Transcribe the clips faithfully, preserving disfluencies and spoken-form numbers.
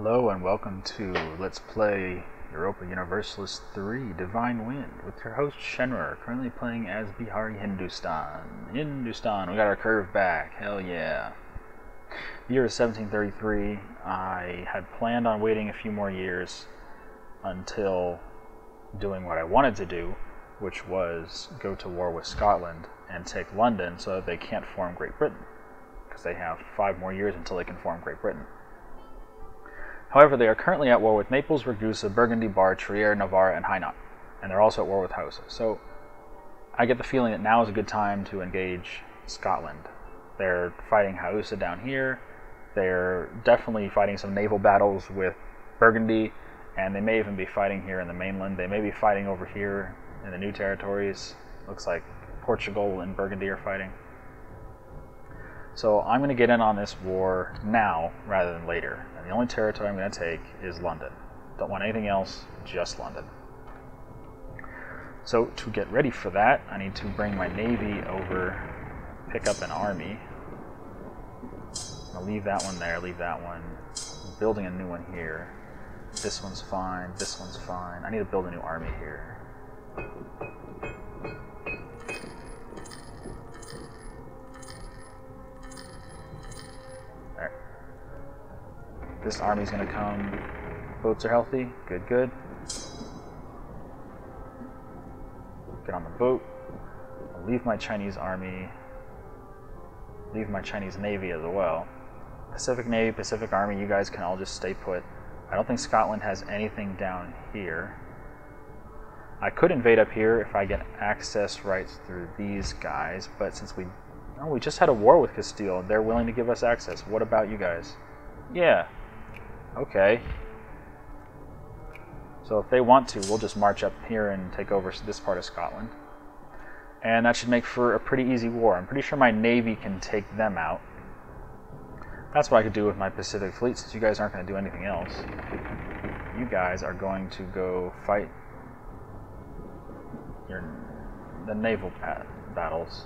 Hello and welcome to Let's Play Europa Universalis three Divine Wind with your host Shenra, currently playing as Bihari Hindustan. Hindustan, we got our curve back, hell yeah. The year is seventeen thirty-three. I had planned on waiting a few more years until doing what I wanted to do, which was go to war with Scotland and take London so that they can't form Great Britain, because they have five more years until they can form Great Britain. However, they are currently at war with Naples, Ragusa, Burgundy, Bar, Trier, Navarre, and Hainaut, and they're also at war with Hausa. So, I get the feeling that now is a good time to engage Scotland. They're fighting Hausa down here, they're definitely fighting some naval battles with Burgundy, and they may even be fighting here in the mainland. They may be fighting over here in the new territories. Looks like Portugal and Burgundy are fighting. So I'm going to get in on this war now rather than later. And the only territory I'm going to take is London. Don't want anything else, just London. So to get ready for that, I need to bring my navy over, pick up an army. I'll leave that one there, leave that one. I'm building a new one here. This one's fine, this one's fine. I need to build a new army here. This army's gonna come. Boats are healthy. Good, good. Get on the boat. I'll leave my Chinese army. Leave my Chinese navy as well. Pacific Navy, Pacific Army, you guys can all just stay put. I don't think Scotland has anything down here. I could invade up here if I get access rights through these guys, but since we... Oh, we just had a war with Castile, and they're willing to give us access. What about you guys? Yeah. Okay. So if they want to, we'll just march up here and take over this part of Scotland. And that should make for a pretty easy war. I'm pretty sure my navy can take them out. That's what I could do with my Pacific Fleet, since you guys aren't going to do anything else. You guys are going to go fight your, the naval bat battles.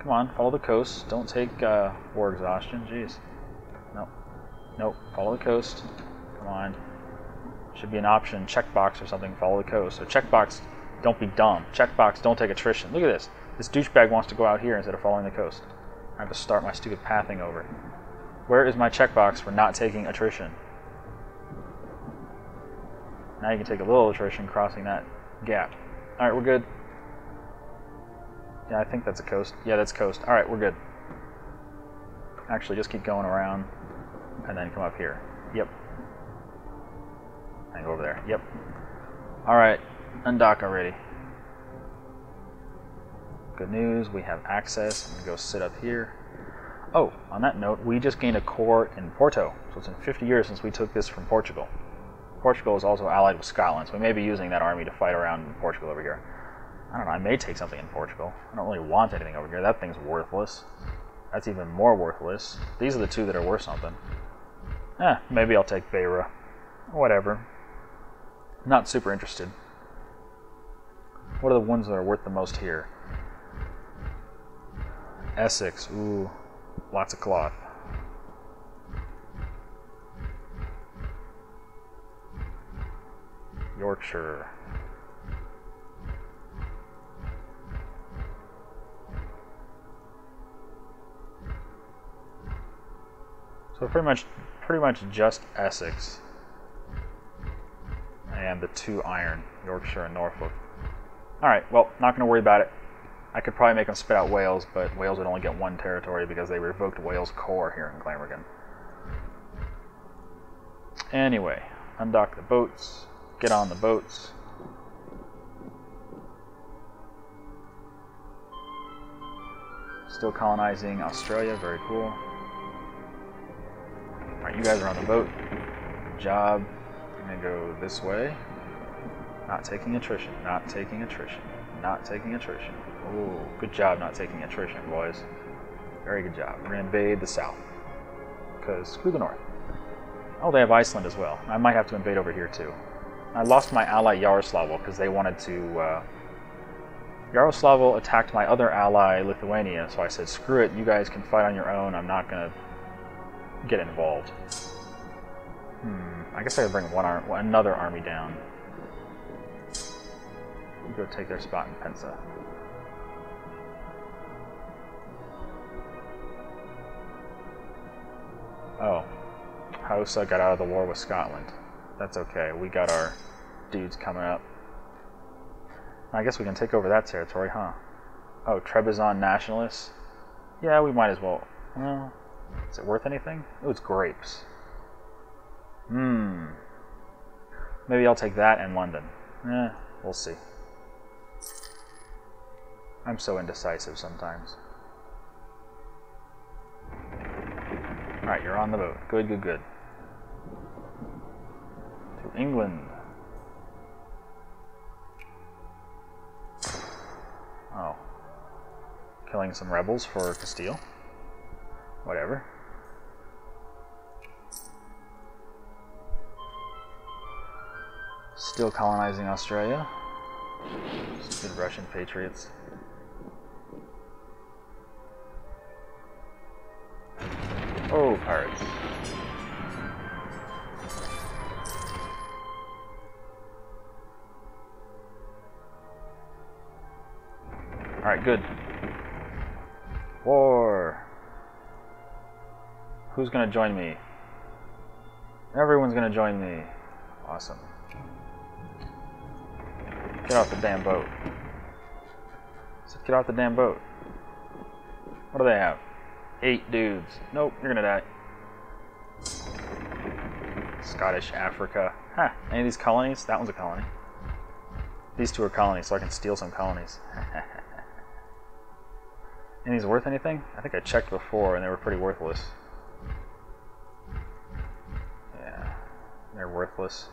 Come on, follow the coast. Don't take uh, war exhaustion. Jeez. Nope. Nope. Follow the coast. Come on. Should be an option. Checkbox or something. Follow the coast. So checkbox, don't be dumb. Checkbox, don't take attrition. Look at this. This douchebag wants to go out here instead of following the coast. I have to start my stupid pathing over. Where is my checkbox for not taking attrition? Now you can take a little attrition crossing that gap. Alright, we're good. Yeah, I think that's a coast. Yeah, that's coast. Alright, we're good. Actually, just keep going around. And then come up here. Yep. And go over there. Yep. Alright. Undock already. Good news. We have access. I'm going to go sit up here. Oh, on that note, we just gained a core in Porto. So it's been fifty years since we took this from Portugal. Portugal is also allied with Scotland, so we may be using that army to fight around in Portugal over here. I don't know. I may take something in Portugal. I don't really want anything over here. That thing's worthless. That's even more worthless. These are the two that are worth something. Eh, maybe I'll take Beira. Whatever. Not super interested. What are the ones that are worth the most here? Essex. Ooh. Lots of cloth. Yorkshire. So pretty much pretty much just Essex and the two iron, Yorkshire and Norfolk. Alright, well, not going to worry about it. I could probably make them spit out Wales, but Wales would only get one territory because they revoked Wales' core here in Glamorgan. Anyway, undock the boats, get on the boats. Still colonizing Australia, very cool. Alright, you guys are on the boat. Good job. I'm gonna go this way. Not taking attrition. Not taking attrition. Not taking attrition. Ooh, good job not taking attrition, boys. Very good job. We're gonna invade the south. Because screw the north. Oh, they have Iceland as well. I might have to invade over here too. I lost my ally Yaroslavl because they wanted to... Uh... Yaroslavl attacked my other ally Lithuania, so I said, screw it, you guys can fight on your own. I'm not gonna... get involved. Hmm. I guess I could bring one ar another army down. We'll go take their spot in Pensa. Oh, Hausa got out of the war with Scotland. That's okay. We got our dudes coming up. I guess we can take over that territory, huh? Oh, Trebizond nationalists? Yeah, we might as well. Well, is it worth anything? Oh, it's grapes. Hmm. Maybe I'll take that and London. Eh, we'll see. I'm so indecisive sometimes. Alright, you're on the boat. Good, good, good. To England. Oh. Killing some rebels for Castile. Whatever. Still colonizing Australia. Stupid Russian patriots. Oh, pirates. Alright, good. War! Who's gonna join me? Everyone's gonna join me. Awesome. Get off the damn boat. So get off the damn boat. What do they have? Eight dudes. Nope, you're gonna die. Scottish Africa. Huh, any of these colonies? That one's a colony. These two are colonies, so I can steal some colonies. Any of these worth anything? I think I checked before and they were pretty worthless. Yeah, they're worthless.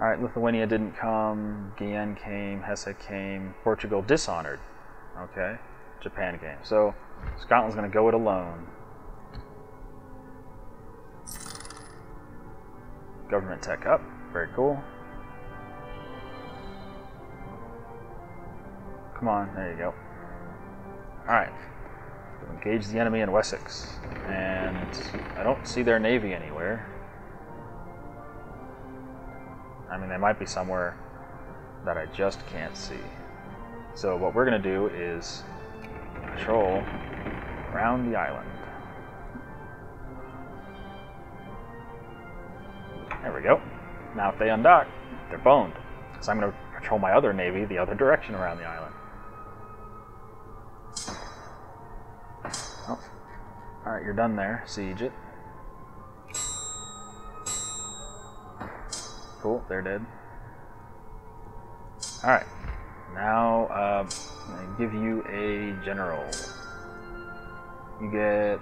Alright, Lithuania didn't come. Guyenne came. Hesse came. Portugal dishonored. Okay. Japan game. So Scotland's going to go it alone. Government tech up. Very cool. Come on. There you go. Alright. Engage the enemy in Wessex. And I don't see their navy anywhere. I mean, they might be somewhere that I just can't see. So what we're going to do is patrol around the island. There we go. Now if they undock, they're boned. So I'm going to patrol my other navy the other direction around the island. Oh. Alright, you're done there. Siege it. Cool, they're dead. Alright. Now, uh, I give you a general. You get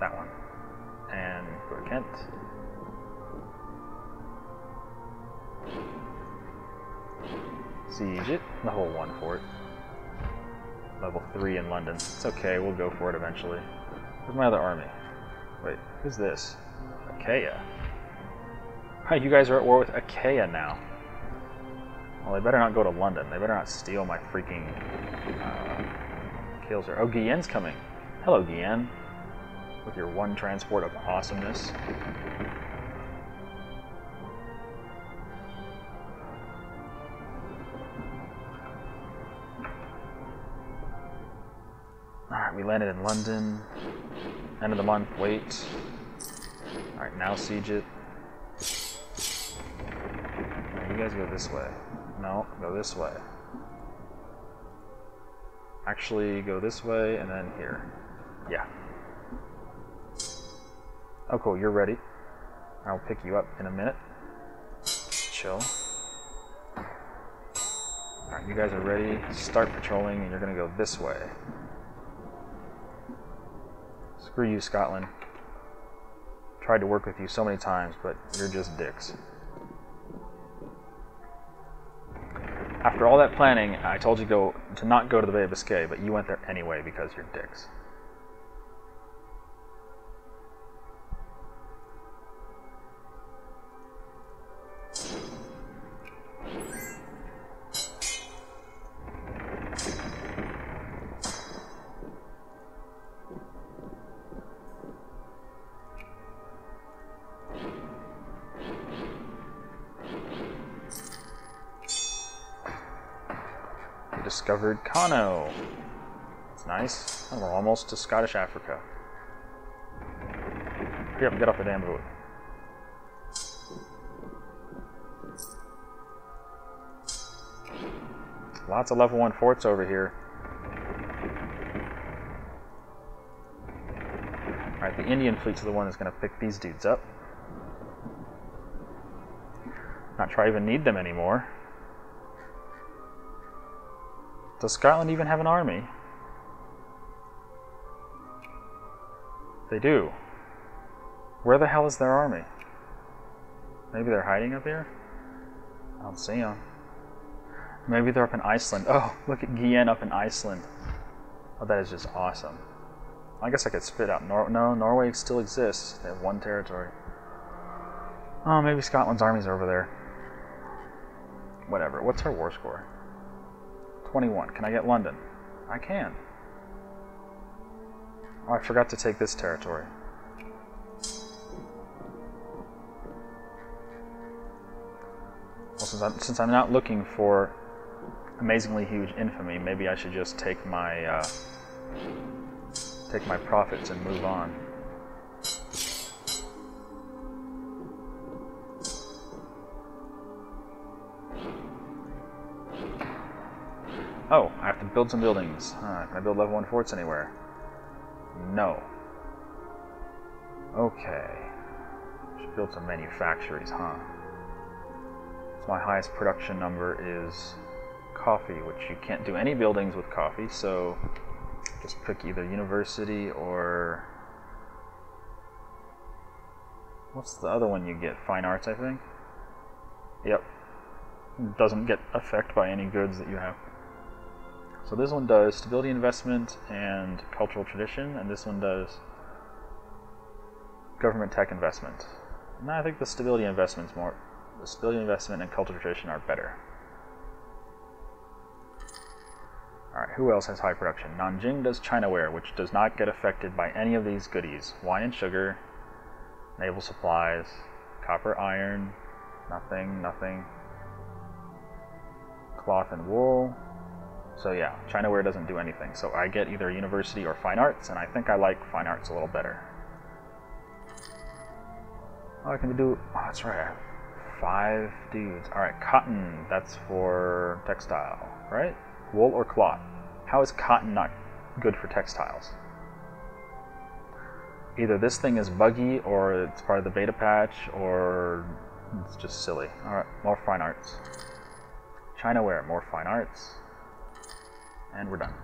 that one. And go to Kent. Siege it. The whole one for it. Level three in London. It's okay, we'll go for it eventually. Where's my other army? Wait, who's this? Akaya. Alright, you guys are at war with Akaya now. Well, they better not go to London. They better not steal my freaking uh, kills. Her. Oh, Guyenne's coming. Hello, Guyenne. With your one transport of awesomeness. Alright, we landed in London. End of the month, wait. Alright, now siege it. Right, you guys go this way. No, go this way. Actually, go this way and then here. Yeah. Oh, cool, you're ready. I'll pick you up in a minute. Chill. Alright, you guys are ready. Start patrolling and you're gonna go this way. Screw you, Scotland. Tried to work with you so many times, but you're just dicks. After all that planning, I told you go to not go to the Bay of Biscay, but you went there anyway because you're dicks. discovered Kano. That's nice. And we're almost to Scottish Africa. Hurry up and get off the damn boat. Lots of level one forts over here. Alright, the Indian fleet's the one that's going to pick these dudes up. Not sure I even need them anymore. Does Scotland even have an army? They do. Where the hell is their army? Maybe they're hiding up here? I don't see them. Maybe they're up in Iceland. Oh, look at Guyenne up in Iceland. Oh, that is just awesome. I guess I could spit out Nor- No, Norway still exists. They have one territory. Oh, maybe Scotland's army's over there. Whatever. What's our war score? twenty-one. Can I get London? I can. Oh, I forgot to take this territory. Well, since I'm, since I'm not looking for amazingly huge infamy, maybe I should just take my uh, take my profits and move on. Oh, I have to build some buildings. Huh, can I build level one forts anywhere? No. Okay. Should build some manufactories, huh? So my highest production number is coffee, which you can't do any buildings with coffee, so just pick either university or... What's the other one you get? Fine arts, I think? Yep. Doesn't get affected by any goods that you have. So this one does stability investment and cultural tradition, and this one does government tech investment. And I think the stability investment's more the stability investment and cultural tradition are better. Alright, who else has high production? Nanjing does Chinaware, which does not get affected by any of these goodies. Wine and sugar, naval supplies, copper, iron, nothing, nothing. Cloth and wool. So yeah, Chinaware doesn't do anything. So I get either university or fine arts, and I think I like fine arts a little better. Oh, I can do... Oh, that's right, I have five dudes. All right, cotton, that's for textile, right? Wool or cloth? How is cotton not good for textiles? Either this thing is buggy, or it's part of the beta patch, or it's just silly. All right, more fine arts. Chinaware, more fine arts. And we're done.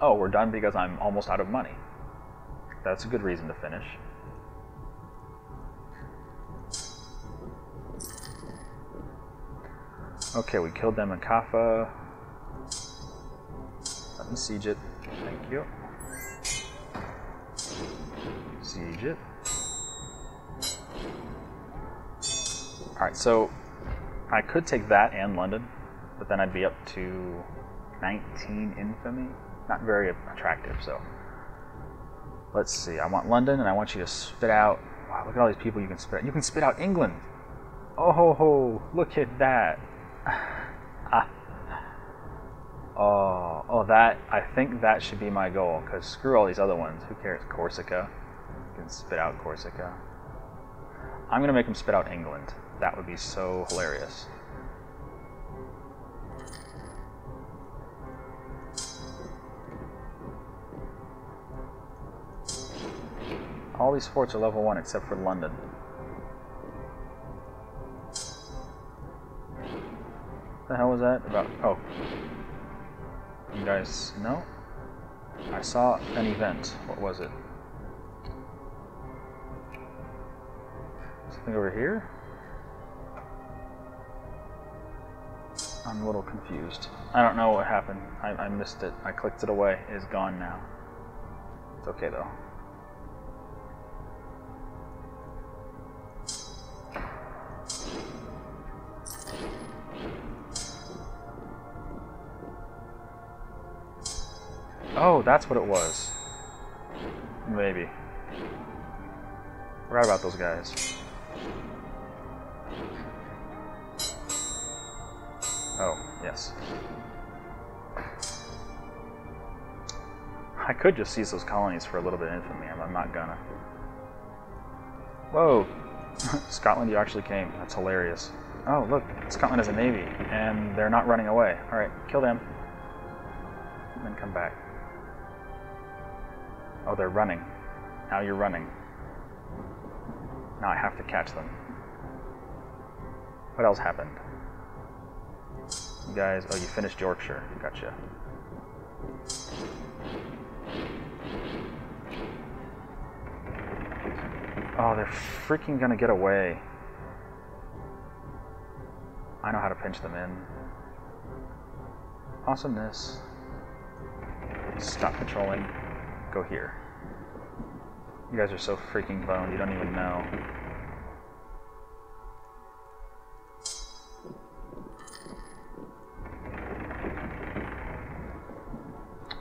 Oh, we're done because I'm almost out of money. That's a good reason to finish. Okay, we killed them in Kaffa. Let me siege it. Thank you. Siege it. Alright, so I could take that and London, but then I'd be up to nineteen infamy. Not very attractive, so. Let's see, I want London, and I want you to spit out... Wow, look at all these people you can spit out. You can spit out England! Oh ho ho, look at that! ah. Oh, oh that, I think that should be my goal, because screw all these other ones. Who cares? Corsica. You can spit out Corsica. I'm gonna make them spit out England. That would be so hilarious. All these forts are level one except for London. What the hell was that about? Oh. You guys know? I saw an event. What was it? Something over here? I'm a little confused. I don't know what happened. I, I missed it. I clicked it away. It is gone now. It's okay though. Oh, that's what it was. Maybe. Forgot about those guys. Oh, yes. I could just seize those colonies for a little bit of infamy, but I'm not gonna. Whoa! Scotland, you actually came. That's hilarious. Oh, look, Scotland has a navy, and they're not running away. Alright, kill them. And then come back. Oh, they're running. Now you're running. Now I have to catch them. What else happened? You guys, oh, you finished Yorkshire. Gotcha. Oh, they're freaking gonna get away. I know how to pinch them in. Awesomeness. Stop patrolling. Go here. You guys are so freaking boned, you don't even know.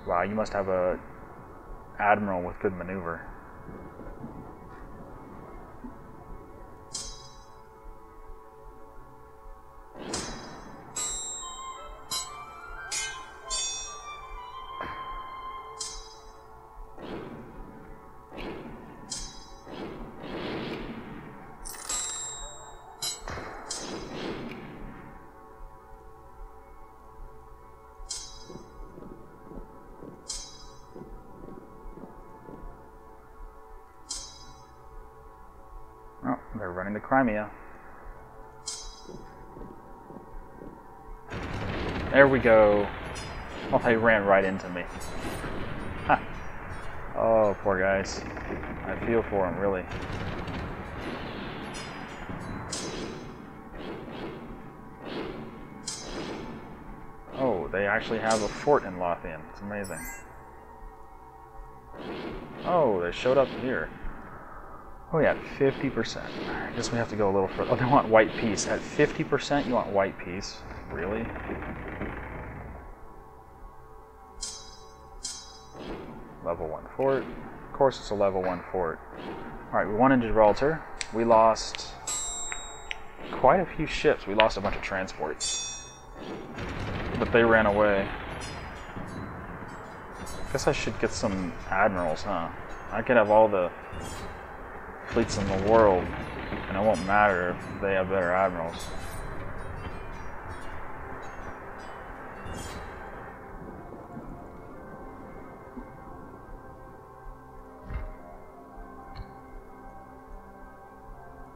Wow, you must have a admiral with good maneuver. Crimea. There we go. Oh, they ran right into me. Ha. Oh, poor guys. I feel for them, really. Oh, they actually have a fort in Lothian. It's amazing. Oh, they showed up here. Oh yeah, fifty percent. I guess we have to go a little further. Oh, they want white peace. At fifty percent, you want white peace? Really? Level one fort. Of course it's a level one fort. Alright, we won in Gibraltar. We lost quite a few ships. We lost a bunch of transports. But they ran away. Guess I should get some admirals, huh? I could have all the fleets in the world, and it won't matter if they have better admirals.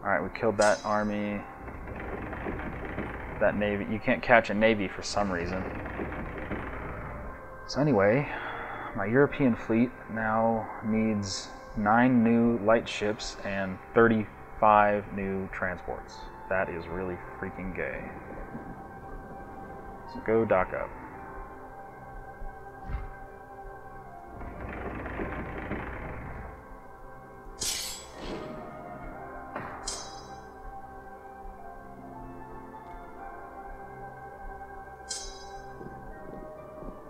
Alright, we killed that army, that navy. You can't catch a navy for some reason. So anyway, my European fleet now needs nine new light ships and thirty-five new transports. That is really freaking gay. So go dock up.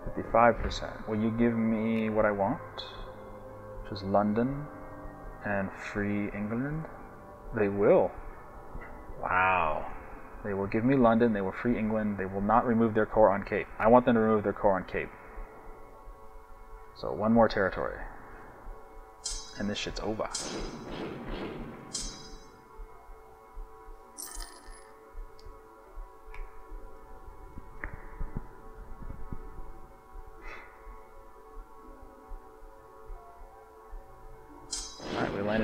fifty-five percent. Will you give me what I want? Which is London and free England. They will. Wow. They will give me London, they will free England, they will not remove their core on Cape. I want them to remove their core on Cape. So one more territory. And this shit's over.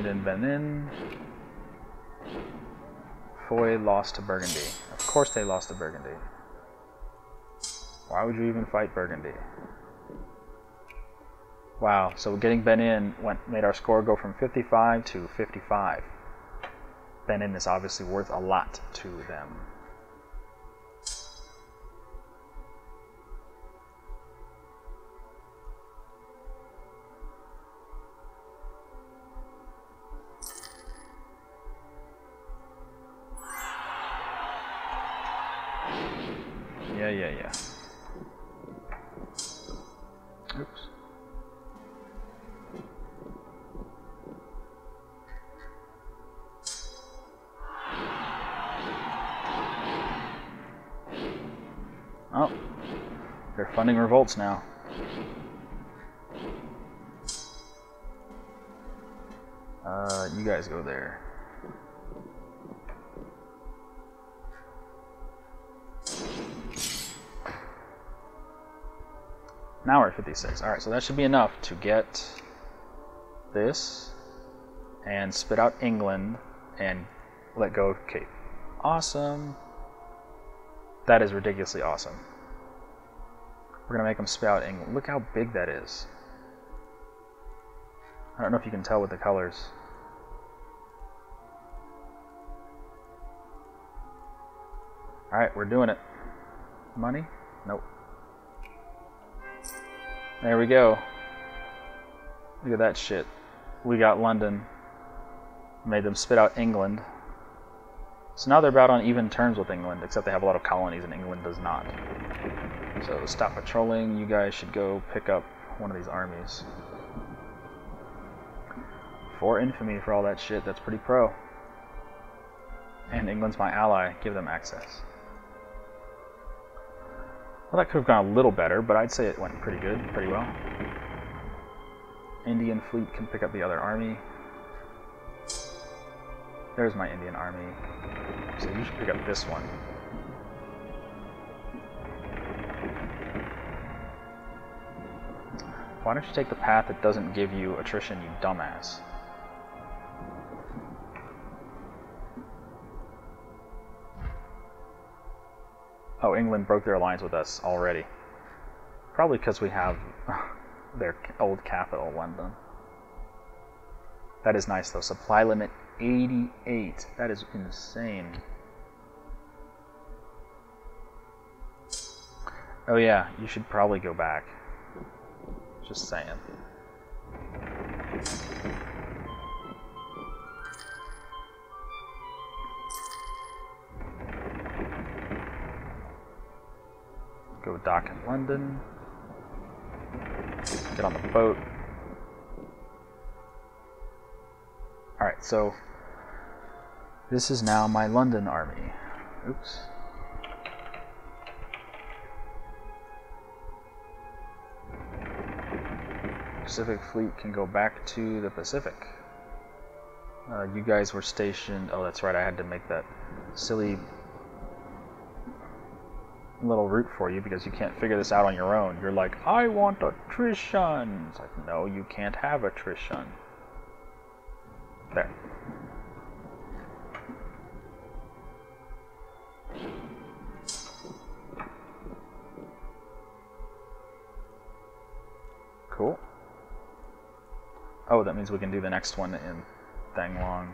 In Benin. Foy lost to Burgundy. Of course they lost to Burgundy. Why would you even fight Burgundy? Wow, so getting Benin went, made our score go from fifty-five to fifty-five. Benin is obviously worth a lot to them. Yeah, yeah, yeah. Oops. Oh, they're funding revolts now. Uh, you guys go there. Now we're at fifty-six. All right, so that should be enough to get this and spit out England and let go of Cape. Awesome. That is ridiculously awesome. We're gonna make them spit out England. Look how big that is. I don't know if you can tell with the colors. All right, we're doing it. Money? Nope. There we go. Look at that shit. We got London. Made them spit out England. So now they're about on even terms with England, except they have a lot of colonies and England does not. So stop patrolling. You guys should go pick up one of these armies. Four infamy for all that shit. That's pretty pro. And England's my ally. Give them access. Well, that could have gone a little better, but I'd say it went pretty good, pretty well. Indian fleet can pick up the other army. There's my Indian army. So you should pick up this one. Why don't you take the path that doesn't give you attrition, you dumbass? Oh, England broke their alliance with us already. Probably because we have their old capital, London. That is nice, though. Supply limit eighty-eight. That is insane. Oh, yeah. You should probably go back. Just saying. Go dock in London. Get on the boat. Alright, so this is now my London army. Oops. Pacific Fleet can go back to the Pacific. Uh, you guys were stationed. Oh, that's right, I had to make that silly little route for you because you can't figure this out on your own. You're like, I want attrition. It's like, no, you can't have attrition. There. Cool. Oh, that means we can do the next one in Danglong.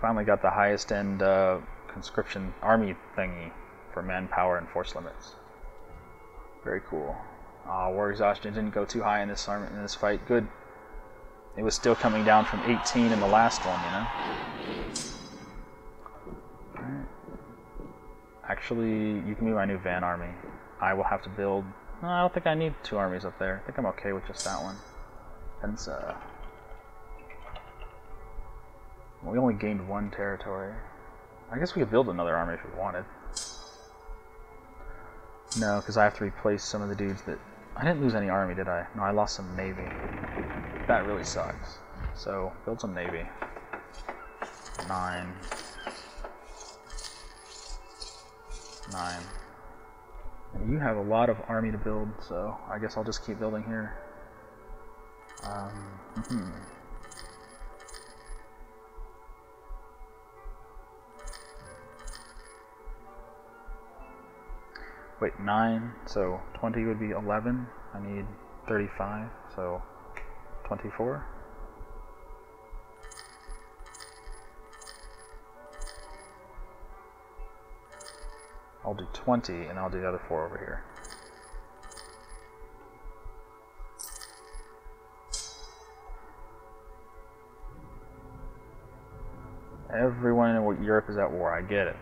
Finally got the highest end uh, conscription army thingy for manpower and force limits. Very cool. Uh, war exhaustion didn't go too high in this arm in this fight. Good. It was still coming down from eighteen in the last one, you know. Alright. Actually, you can be my new van army. I will have to build. No, I don't think I need two armies up there. I think I'm okay with just that one. Pensa. We only gained one territory. I guess we could build another army if we wanted. No, because I have to replace some of the dudes that... I didn't lose any army, did I? No, I lost some navy. That really sucks. So, build some navy. Nine. Nine. And you have a lot of army to build, so I guess I'll just keep building here. Um, mm-hmm. Wait, nine, so twenty would be eleven. I need thirty-five, so twenty-four. I'll do twenty, and I'll do the other four over here. Everyone in Europe is at war, I get it.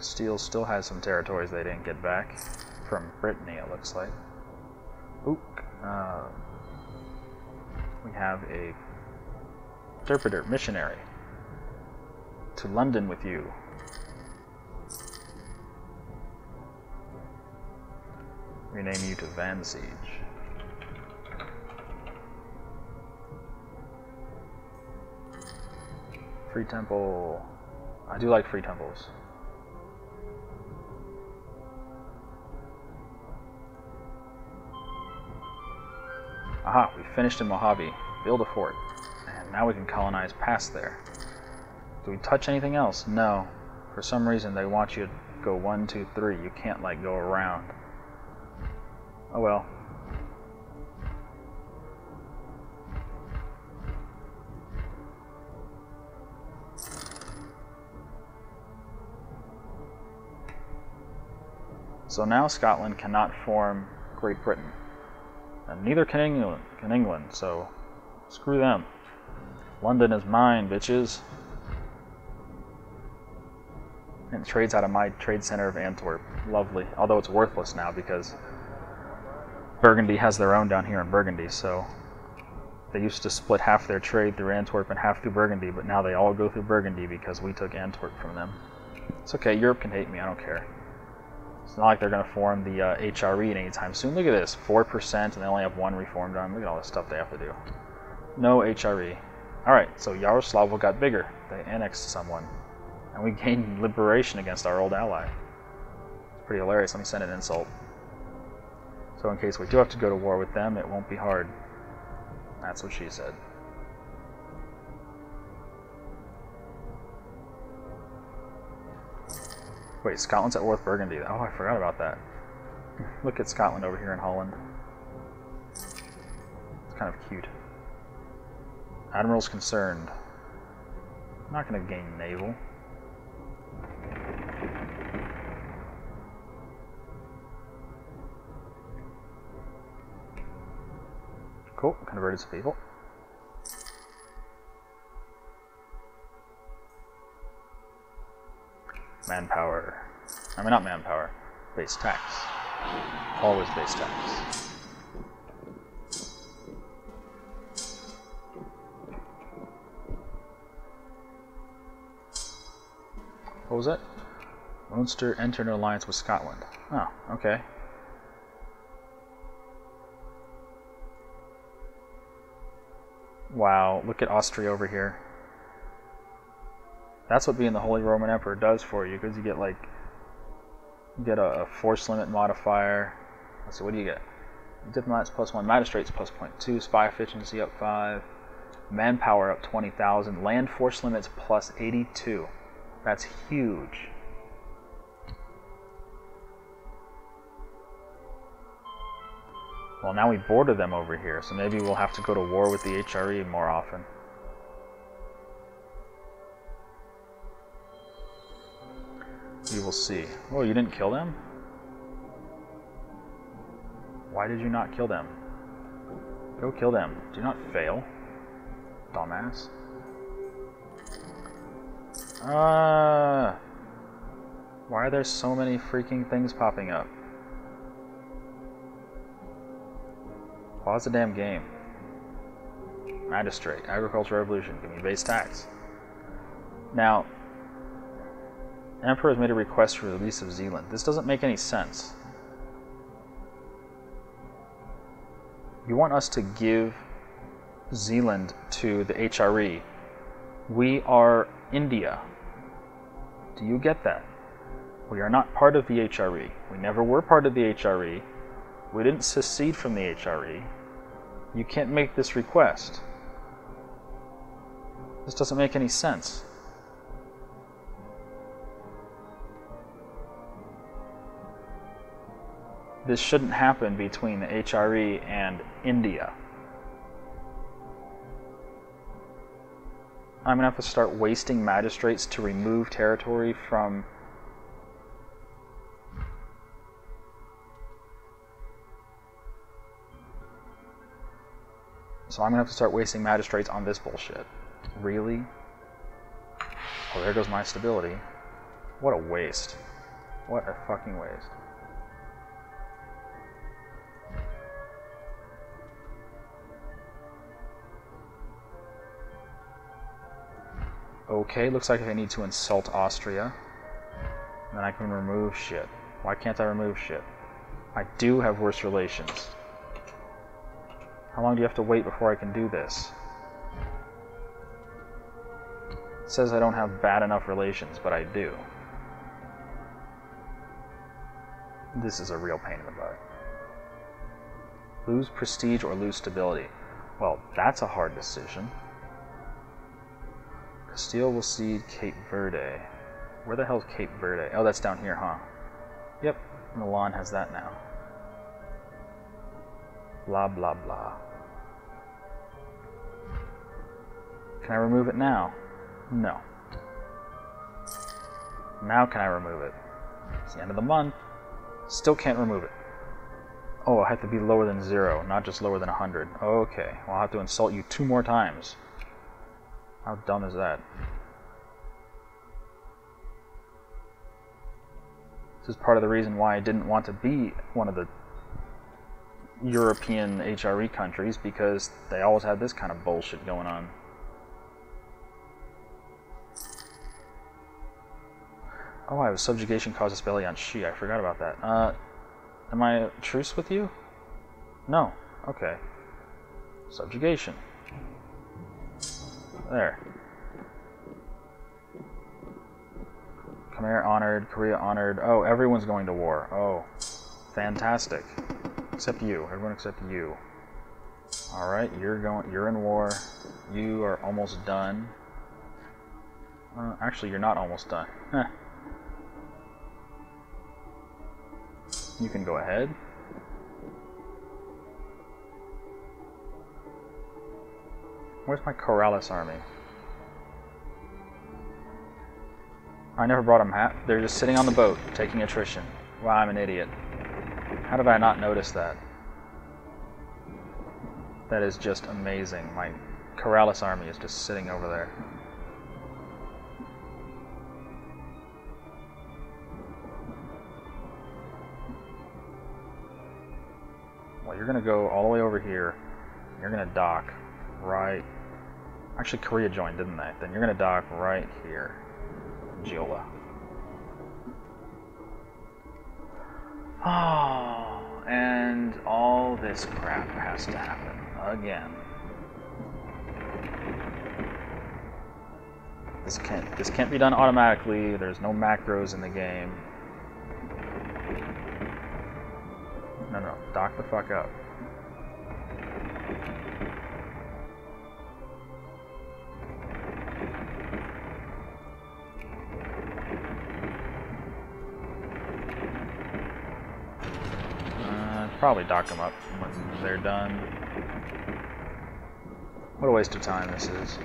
Steel still has some territories they didn't get back from Brittany, it looks like. Oop. Uh, we have a interpreter, missionary, to London with you. Rename you to Van Siege. Free Temple. I do like free temples. Aha, we finished in Mojave. Build a fort. And now we can colonize past there. Do we touch anything else? No. For some reason they want you to go one, two, three. You can't like go around. Oh well. So now Scotland cannot form Great Britain. And neither can England, can England, so screw them. London is mine, bitches. And it trades out of my trade center of Antwerp. Lovely. Although it's worthless now because Burgundy has their own down here in Burgundy, so they used to split half their trade through Antwerp and half through Burgundy, but now they all go through Burgundy because we took Antwerp from them. It's okay, Europe can hate me, I don't care. It's not like they're going to form the uh, H R E anytime soon. Look at this, four percent and they only have one reformed arm. Look at all this stuff they have to do. No H R E. Alright, so Yaroslavl got bigger. They annexed someone. And we gained liberation against our old ally. It's pretty hilarious. Let me send an insult. So in case we do have to go to war with them, it won't be hard. That's what she said. Wait, Scotland's at war with Burgundy. Oh, I forgot about that. Look at Scotland over here in Holland. It's kind of cute. Admiral's concerned. I'm not going to gain naval. Cool, converted some people. Manpower. I mean, not manpower. Base tax. Always base tax. What was that? Munster entered an alliance with Scotland. Oh, okay. Wow, look at Austria over here. That's what being the Holy Roman Emperor does for you, because you get like, you get a, a force limit modifier. Let's see, what do you get? Diplomats plus one, magistrates plus point two, spy efficiency up five, manpower up twenty thousand, land force limits plus eighty-two. That's huge. Well, now we border them over here, so maybe we'll have to go to war with the H R E more often. We will see. Oh, you didn't kill them? Why did you not kill them? Go kill them. Do not fail. Dumbass. Uh, why are there so many freaking things popping up? Pause the damn game. Magistrate. Agricultural Revolution. Give me base tax. Now, Emperor has made a request for the release of Zealand. This doesn't make any sense. You want us to give Zealand to the H R E. We are India. Do you get that? We are not part of the H R E. We never were part of the H R E. We didn't secede from the H R E. You can't make this request. This doesn't make any sense. This shouldn't happen between the H R E and India. I'm gonna have to start wasting magistrates to remove territory from So I'm gonna have to start wasting magistrates on this bullshit. Really? Oh, there goes my stability. What a waste. What a fucking waste. Okay, looks like I need to insult Austria. Then I can remove shit. Why can't I remove shit? I do have worse relations. How long do you have to wait before I can do this? It says I don't have bad enough relations, but I do. This is a real pain in the butt. Lose prestige or lose stability. Well, that's a hard decision. Castile will cede Cape Verde. Where the hell's Cape Verde? Oh, that's down here, huh? Yep, Milan has that now. Blah, blah, blah. Can I remove it now? No. Now can I remove it? It's the end of the month. Still can't remove it. Oh, I have to be lower than zero, not just lower than one hundred. Okay, well, I'll have to insult you two more times. How dumb is that? This is part of the reason why I didn't want to be one of the European H R E countries, because they always had this kind of bullshit going on. Oh, I have subjugation causes belly on she. I forgot about that. Uh, am I at truce with you? No. Okay. Subjugation. There. Khmer honored, Korea honored. Oh, everyone's going to war. Oh, fantastic. Except you. Everyone except you. All right, you're going. You're in war. You are almost done. Uh, actually, you're not almost done. Huh. You can go ahead. Where's my Corrales army? I never brought them half. They're just sitting on the boat, taking attrition. Wow, I'm an idiot. How did I not notice that? That is just amazing. My Corrales army is just sitting over there. Well, you're going to go all the way over here. You're going to dock right... Actually, Korea joined, didn't they? Then you're going to dock right here. Giola. Oh, and all this crap has to happen again. This can't this can't be done automatically. There's no macros in the game. No, no, dock the fuck up. Probably dock them up when they're done. What a waste of time this is.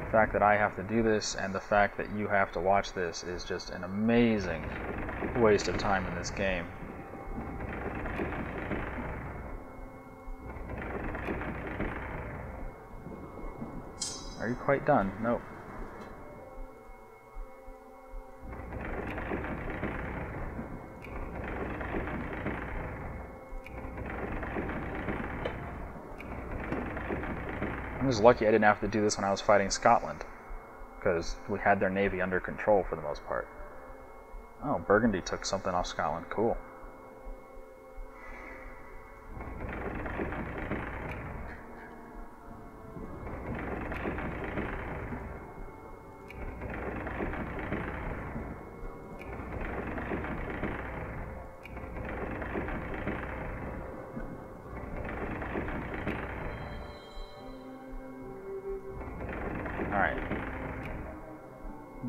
The fact that I have to do this and the fact that you have to watch this is just an amazing waste of time in this game. Are you quite done? Nope. I'm just lucky I didn't have to do this when I was fighting Scotland, because we had their navy under control for the most part. Oh, Burgundy took something off Scotland. Cool.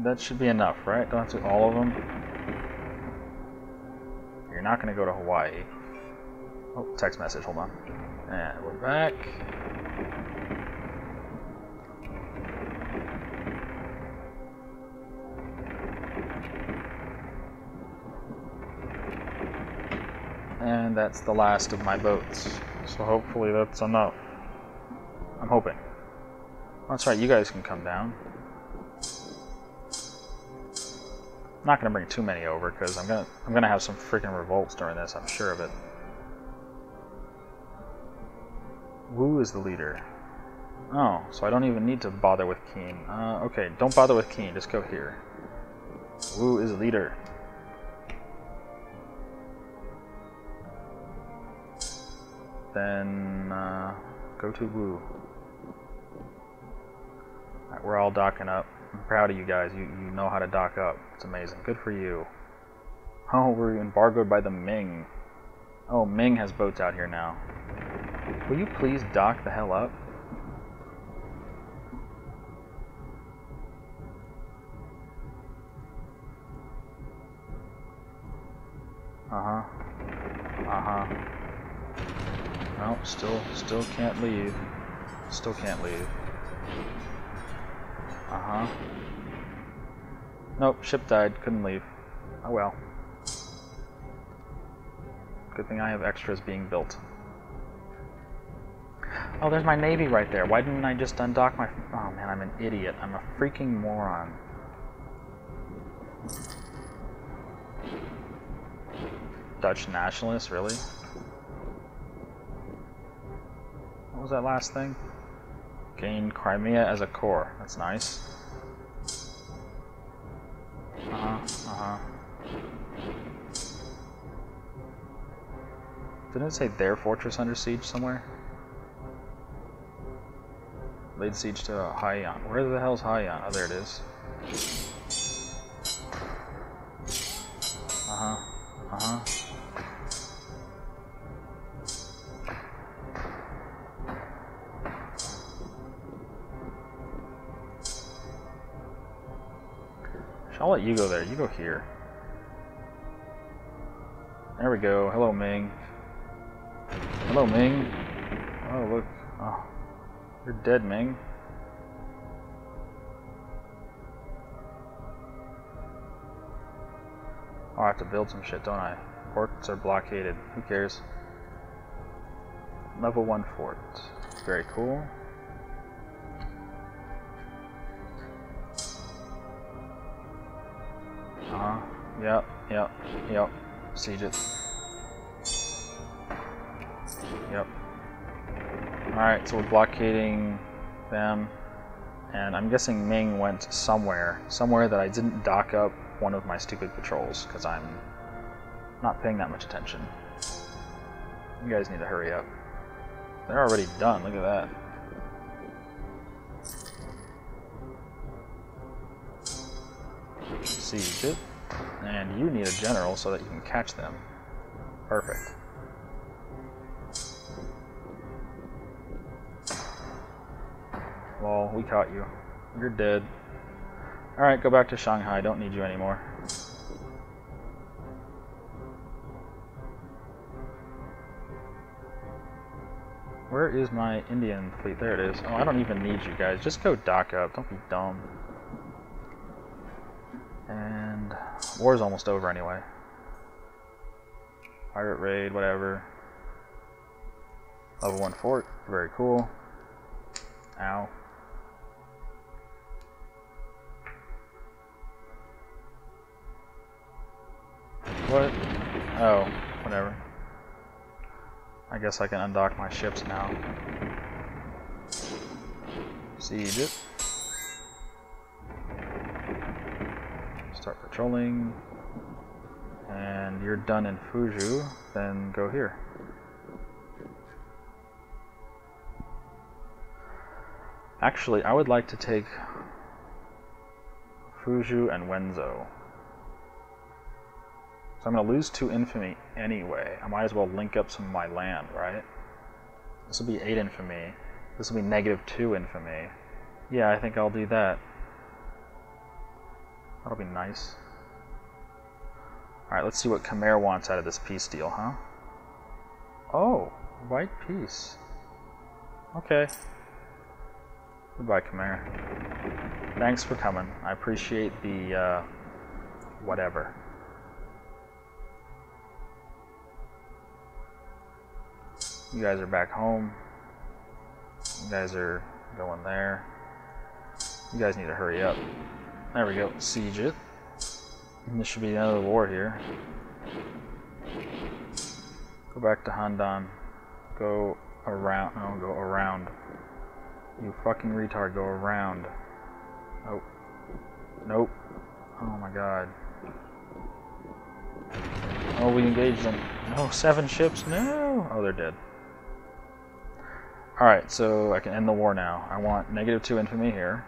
That should be enough, right? Don't have to do all of them. You're not going to go to Hawaii. Oh, text message. Hold on. And we're back. And that's the last of my boats. So hopefully that's enough. I'm hoping. Oh, that's right. You guys can come down. Not gonna bring too many over because I'm gonna I'm gonna have some freaking revolts during this. I'm sure of it. Wu is the leader. Oh, so I don't even need to bother with Keen. Uh, okay, don't bother with Keen, just go here. Wu is leader. Then, uh, go to Wu. Alright, we're all docking up. I'm proud of you guys, you, you know how to dock up. It's amazing, good for you. Oh, we're embargoed by the Ming. Oh, Ming has boats out here now. Will you please dock the hell up? Uh-huh. Uh-huh. No, still, still can't leave. Still can't leave. Uh-huh. Nope, ship died. Couldn't leave. Oh well. Good thing I have extras being built. Oh, there's my navy right there. Why didn't I just undock my... Oh man, I'm an idiot. I'm a freaking moron. Dutch nationalists, really? What was that last thing? Gain Crimea as a core. That's nice. Uh-huh, uh-huh. Didn't it say their fortress under siege somewhere? Laid siege to Haiyan. Where the hell's Haiyan? Oh, there it is. Uh-huh, uh-huh. I'll let you go there. You go here. There we go. Hello, Ming. Hello, Ming. Oh, look. Oh, you're dead, Ming. Oh, I have to build some shit, don't I? Ports are blockaded. Who cares? Level one fort. Very cool. Uh-huh. Yep, yep, yep. Siege it. Yep. Alright, so we're blockading them. And I'm guessing Ming went somewhere. Somewhere that I didn't dock up one of my stupid patrols, because I'm not paying that much attention. You guys need to hurry up. They're already done, look at that. Siege it, and you need a general so that you can catch them. Perfect. Lol, we caught you. You're dead. Alright, go back to Shanghai. Don't need you anymore. Where is my Indian fleet? There it is. Oh, I don't even need you guys. Just go dock up. Don't be dumb. And war's almost over anyway. Pirate raid, whatever. Level one fort, very cool. Ow. What? Oh, whatever. I guess I can undock my ships now. Siege it. Start patrolling, and you're done in Fuju, then go here. Actually, I would like to take Fuju and Wenzhou. So I'm going to lose two infamy anyway. I might as well link up some of my land, right? This will be eight infamy. This will be negative two infamy. Yeah, I think I'll do that. That'll be nice. Alright, let's see what Khmer wants out of this peace deal, huh? Oh, white peace. Okay. Goodbye, Khmer. Thanks for coming. I appreciate the, uh, whatever. You guys are back home. You guys are going there. You guys need to hurry up. There we go, siege it. And this should be the end of the war here. Go back to Handan. Go around, no, go around. You fucking retard, go around. Oh. Nope. Oh my god. Oh, we engaged them. No, seven ships, no! Oh, they're dead. Alright, so I can end the war now. I want negative two infamy here.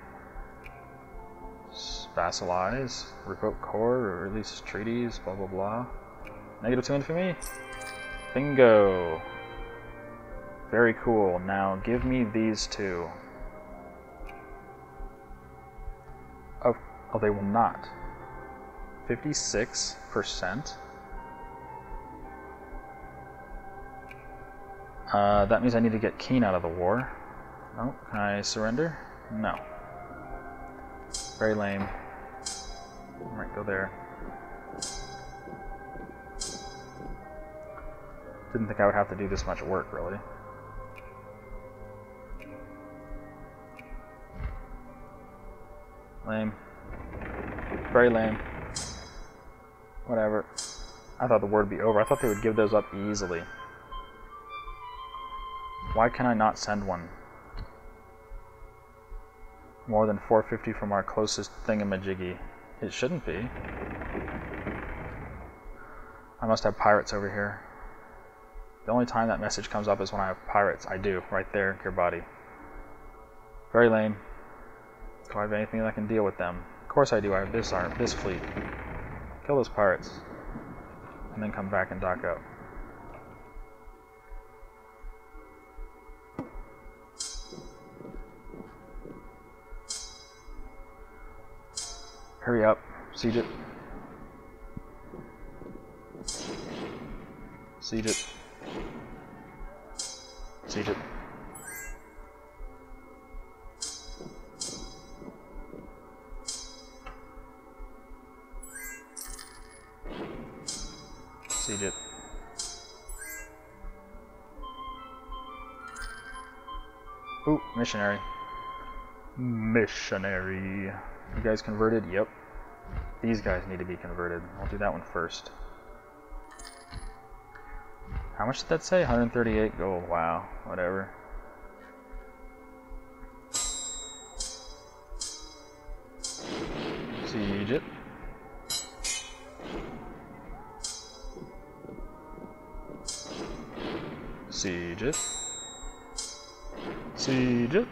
Vassalize, revoke core, release treaties, blah blah blah. Negative two infamy? Bingo! Very cool. Now give me these two. Oh, oh they will not. fifty-six percent. Uh, that means I need to get Keen out of the war. Oh, can I surrender? No. Very lame. Alright, go there. Didn't think I would have to do this much work, really. Lame. Very lame. Whatever. I thought the war would be over. I thought they would give those up easily. Why can I not send one? More than four fifty from our closest thingamajiggy. It shouldn't be. I must have pirates over here. The only time that message comes up is when I have pirates. I do, right there, your body. Very lame. Do I have anything that can deal with them? Of course I do, I have this arm, this fleet. Kill those pirates. And then come back and dock up. Hurry up, siege it. Siege it. Siege it. Siege it. Ooh, missionary. Missionary. You guys converted? Yep. These guys need to be converted. I'll do that one first. How much did that say? one hundred thirty-eight gold. Wow. Whatever. Siege it. Siege it. Siege it.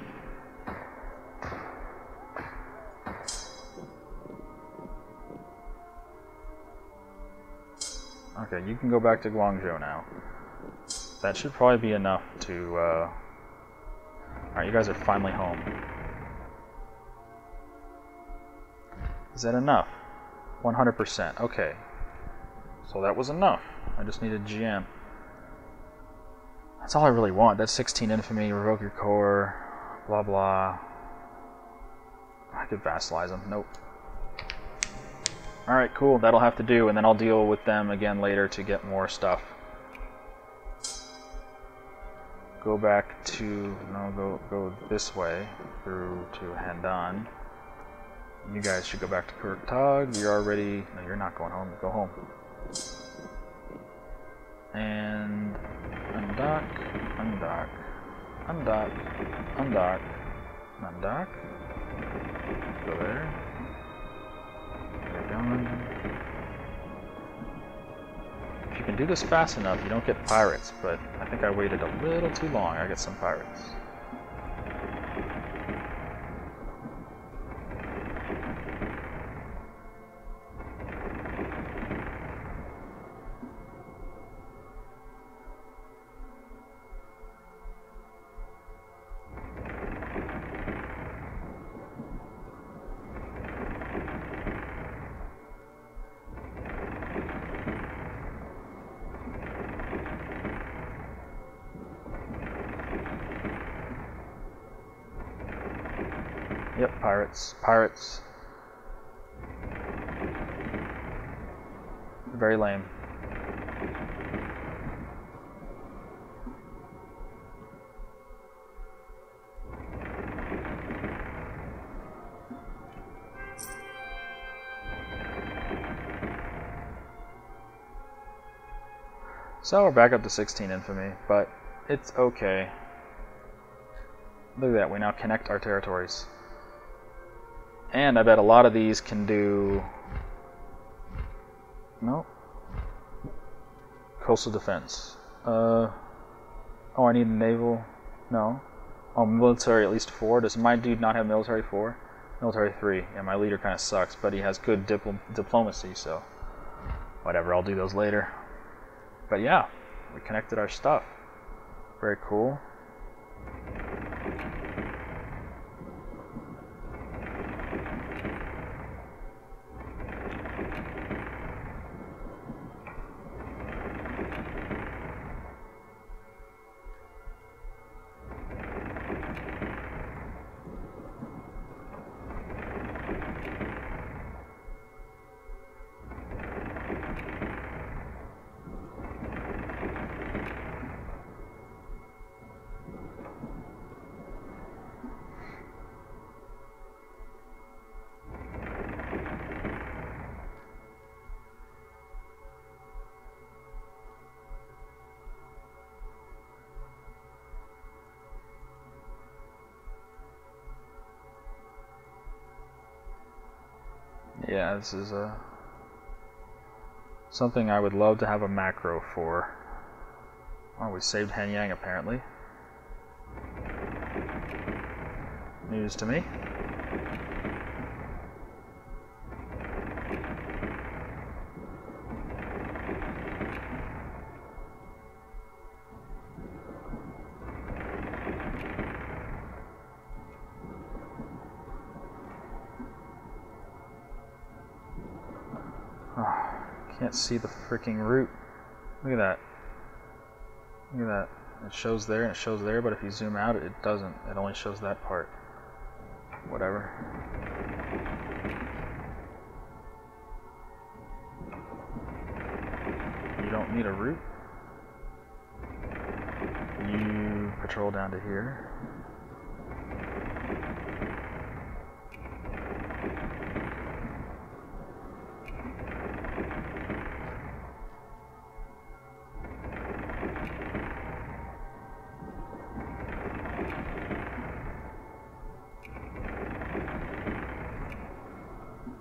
Okay, you can go back to Guangzhou now. That should probably be enough to, uh... Alright, you guys are finally home. Is that enough? one hundred percent, okay. So that was enough. I just need a G M. That's all I really want. That's sixteen infamy, revoke your core, blah blah. I could vassalize them, nope. Alright, cool, that'll have to do, and then I'll deal with them again later to get more stuff. Go back to, no, go, go this way, through to Handan. You guys should go back to Kurtag. You're already, no, you're not going home, go home. And undock, undock, undock, undock, undock, go there. If you can do this fast enough, you don't get pirates, but I think I waited a little too long. I get some pirates. Yep, pirates, pirates. Very lame. So we're back up to sixteen infamy, but it's okay. Look at that, we now connect our territories. And I bet a lot of these can do... Nope. Coastal defense. Uh, oh, I need a naval... No. Oh, military at least four. Does my dude not have military four? Military three. And yeah, my leader kind of sucks, but he has good dipl diplomacy, so... Whatever, I'll do those later. But yeah, we connected our stuff. Very cool. Yeah, this is a, something I would love to have a macro for. Oh, we saved Hanyang apparently. News to me. See the freaking route. Look at that. Look at that. It shows there and it shows there, but if you zoom out, it doesn't. It only shows that part. Whatever. You don't need a route. You patrol down to here.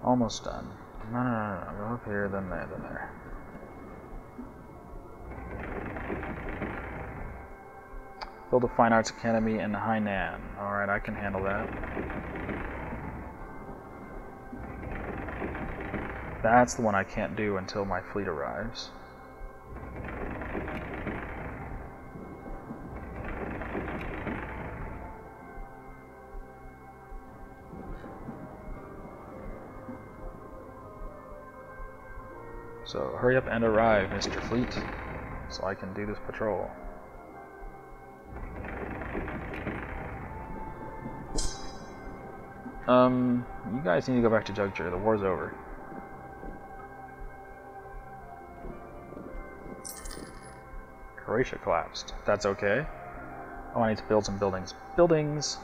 Almost done. No, no, no, no. Go up here, then there, then there. Build a fine arts academy in Hainan. Alright, I can handle that. That's the one I can't do until my fleet arrives. So hurry up and arrive, Mister Fleet, so I can do this patrol. Um, you guys need to go back to Juncture. The war's over. Croatia collapsed. That's okay. Oh, I need to build some buildings. Buildings!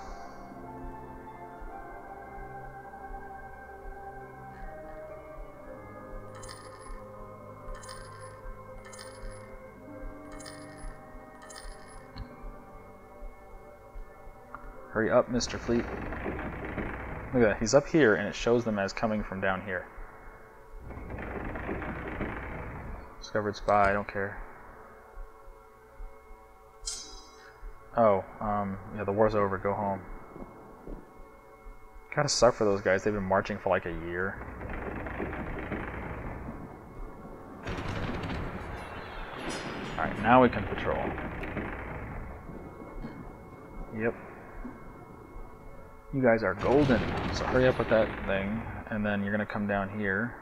Hurry up, Mister Fleet. Look at that, he's up here and it shows them as coming from down here. Discovered spy, I don't care. Oh, um, yeah, the war's over, go home. Gotta suck for those guys, they've been marching for like a year. Alright, now we can patrol. Yep. You guys are golden, so hurry up with that thing, and then you're gonna come down here.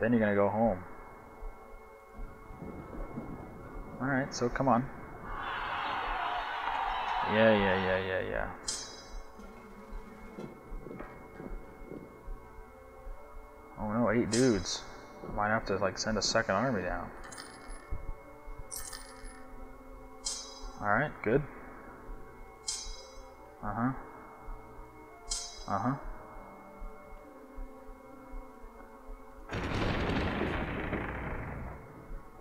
Then you're gonna go home. Alright, so come on. Yeah, yeah, yeah, yeah, yeah. Oh no, eight dudes. Might have to like send a second army down. Alright, good. Uh-huh. Uh-huh.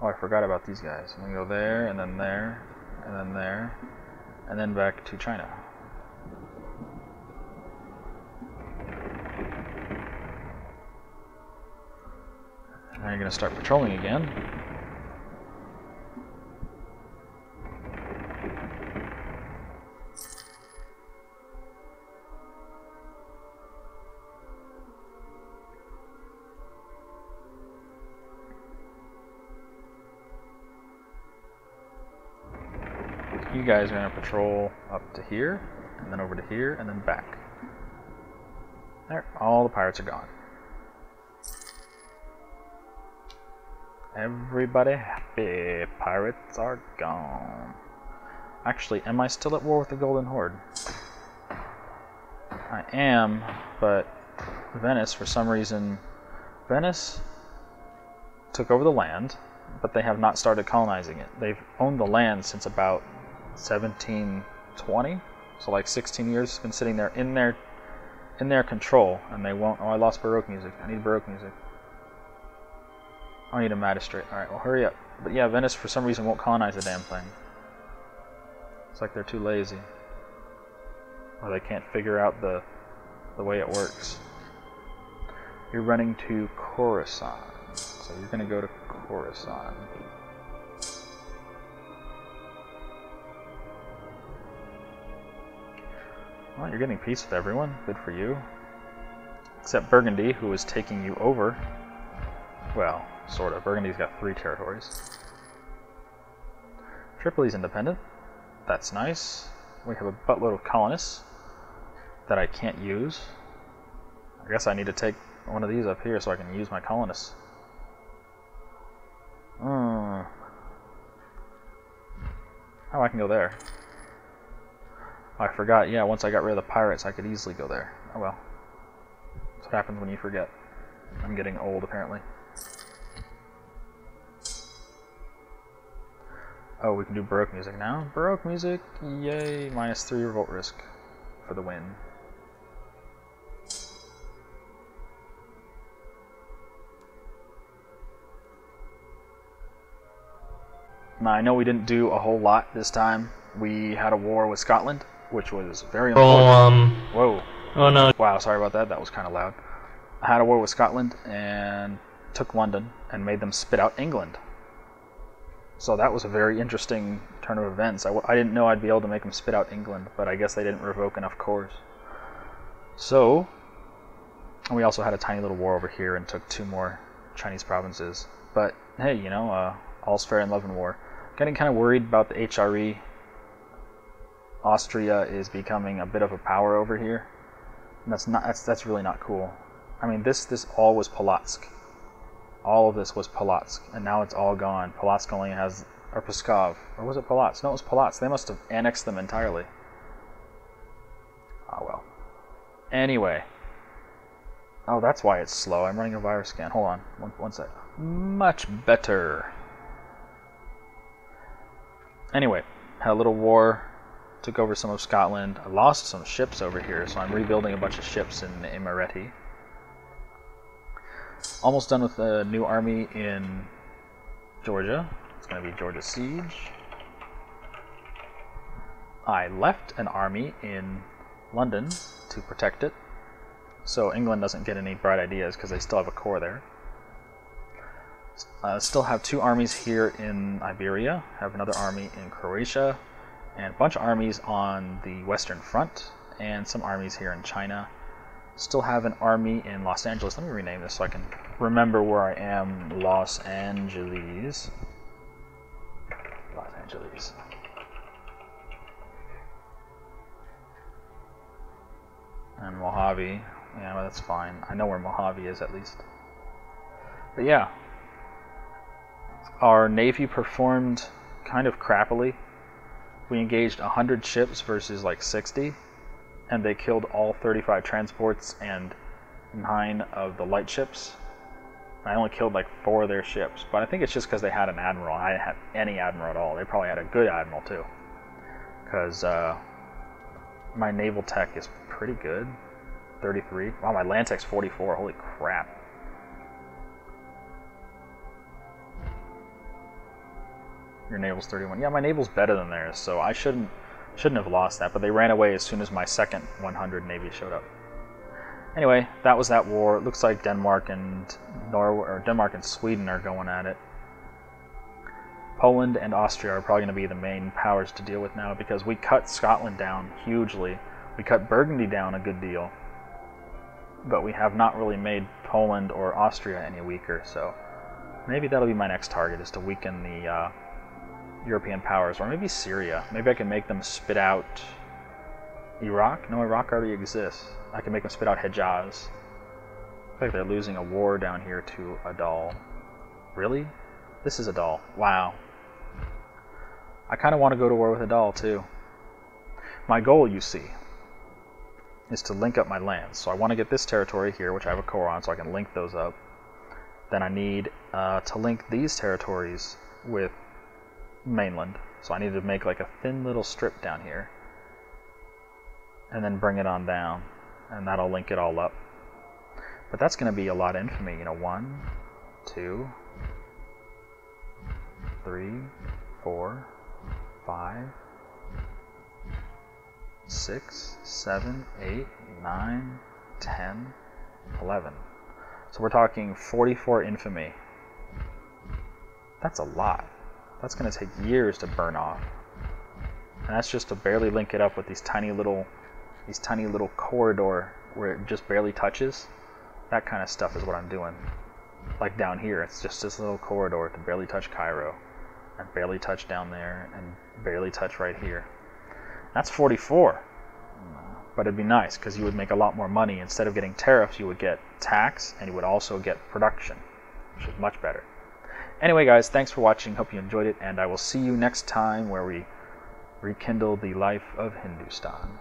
Oh, Oh, I forgot about these guys. I'm gonna go there, and then there, and then there, and then back to China. And now you're gonna start patrolling again. You guys are going to patrol up to here, and then over to here, and then back. There, all the pirates are gone. Everybody happy. Pirates are gone. Actually, am I still at war with the Golden Horde? I am, but Venice, for some reason, Venice took over the land, but they have not started colonizing it. They've owned the land since about seventeen twenty, so like sixteen years has been sitting there in their in their control, and they won't. Oh, I lost Baroque music. I need Baroque music. I need a magistrate. All right, well, hurry up. But yeah, Venice for some reason won't colonize the damn thing. It's like they're too lazy, or they can't figure out the the way it works. You're running to Coruscant, so you're gonna go to Coruscant. Well, you're getting peace with everyone. Good for you. Except Burgundy, who is taking you over. Well, sort of. Burgundy's got three territories. Tripoli's independent. That's nice. We have a buttload of colonists that I can't use. I guess I need to take one of these up here so I can use my colonists. Hmm. Oh, I can go there. I forgot, yeah, once I got rid of the pirates, I could easily go there. Oh well. That's what happens when you forget. I'm getting old, apparently. Oh, we can do Baroque music now. Baroque music, yay, minus three revolt risk for the win. Now, I know we didn't do a whole lot this time. We had a war with Scotland, which was very important. Oh, um, Whoa. Oh, no. Wow, sorry about that. That was kind of loud. I had a war with Scotland and took London and made them spit out England. So that was a very interesting turn of events. I, w I didn't know I'd be able to make them spit out England, but I guess they didn't revoke enough cores. So, we also had a tiny little war over here and took two more Chinese provinces. But, hey, you know, uh, all's fair in love and war. Getting kind of worried about the H R E. Austria is becoming a bit of a power over here, and that's not that's that's really not cool. I mean, this this all was Polotsk. All of this was Polotsk, and now it's all gone. Polotsk only has, or Pskov, or was it Polotsk? No, it was Polotsk. They must have annexed them entirely. Ah, well. Anyway. Oh, that's why it's slow. I'm running a virus scan. Hold on, one one sec. Much better. Anyway, had a little war. Took over some of Scotland. I lost some ships over here, so I'm rebuilding a bunch of ships in Imereti. Almost done with the new army in Georgia. It's going to be Georgia Siege. I left an army in London to protect it, so England doesn't get any bright ideas because they still have a core there. Uh, still have two armies here in Iberia. Have another army in Croatia, and a bunch of armies on the Western Front, and some armies here in China. Still have an army in Los Angeles. Let me rename this so I can remember where I am. Los Angeles. Los Angeles. And Mojave. Yeah, well, that's fine. I know where Mojave is, at least. But yeah. Our Navy performed kind of crappily. We engaged one hundred ships versus like sixty, and they killed all thirty-five transports and nine of the light ships. I only killed like four of their ships, but I think it's just because they had an admiral. I didn't have any admiral at all. They probably had a good admiral too, because uh, my naval tech is pretty good. thirty-three. Wow, my land tech's forty-four. Holy crap. Your naval's thirty-one. Yeah, my naval's better than theirs, so I shouldn't shouldn't have lost that, but they ran away as soon as my second one hundred navy showed up. Anyway, that was that war. It looks like Denmark and Norway, or Denmark and Sweden are going at it. Poland and Austria are probably going to be the main powers to deal with now, because we cut Scotland down hugely. We cut Burgundy down a good deal, but we have not really made Poland or Austria any weaker, so maybe that'll be my next target, is to weaken the uh, European powers, or maybe Syria. Maybe I can make them spit out Iraq? No, Iraq already exists. I can make them spit out Hejaz. I feel like they're losing a war down here to Adal. Really? This is Adal. Wow. I kind of want to go to war with Adal, too. My goal, you see, is to link up my lands. So I want to get this territory here, which I have a core on, so I can link those up. Then I need uh, to link these territories with mainland. So I need to make like a thin little strip down here. And then bring it on down. And that'll link it all up. But that's going to be a lot of infamy. You know, one, two, three, four, five, six, seven, eight, nine, ten, eleven. So we're talking forty-four infamy. That's a lot. That's going to take years to burn off. And that's just to barely link it up with these tiny little these tiny little corridor where it just barely touches. That kind of stuff is what I'm doing. Like down here, it's just this little corridor to barely touch Cairo, and barely touch down there, and barely touch right here. That's forty-four. But it'd be nice, because you would make a lot more money. Instead of getting tariffs, you would get tax, and you would also get production, which is much better. Anyway, guys, thanks for watching. Hope you enjoyed it, and I will see you next time where we rekindle the life of Hindustan.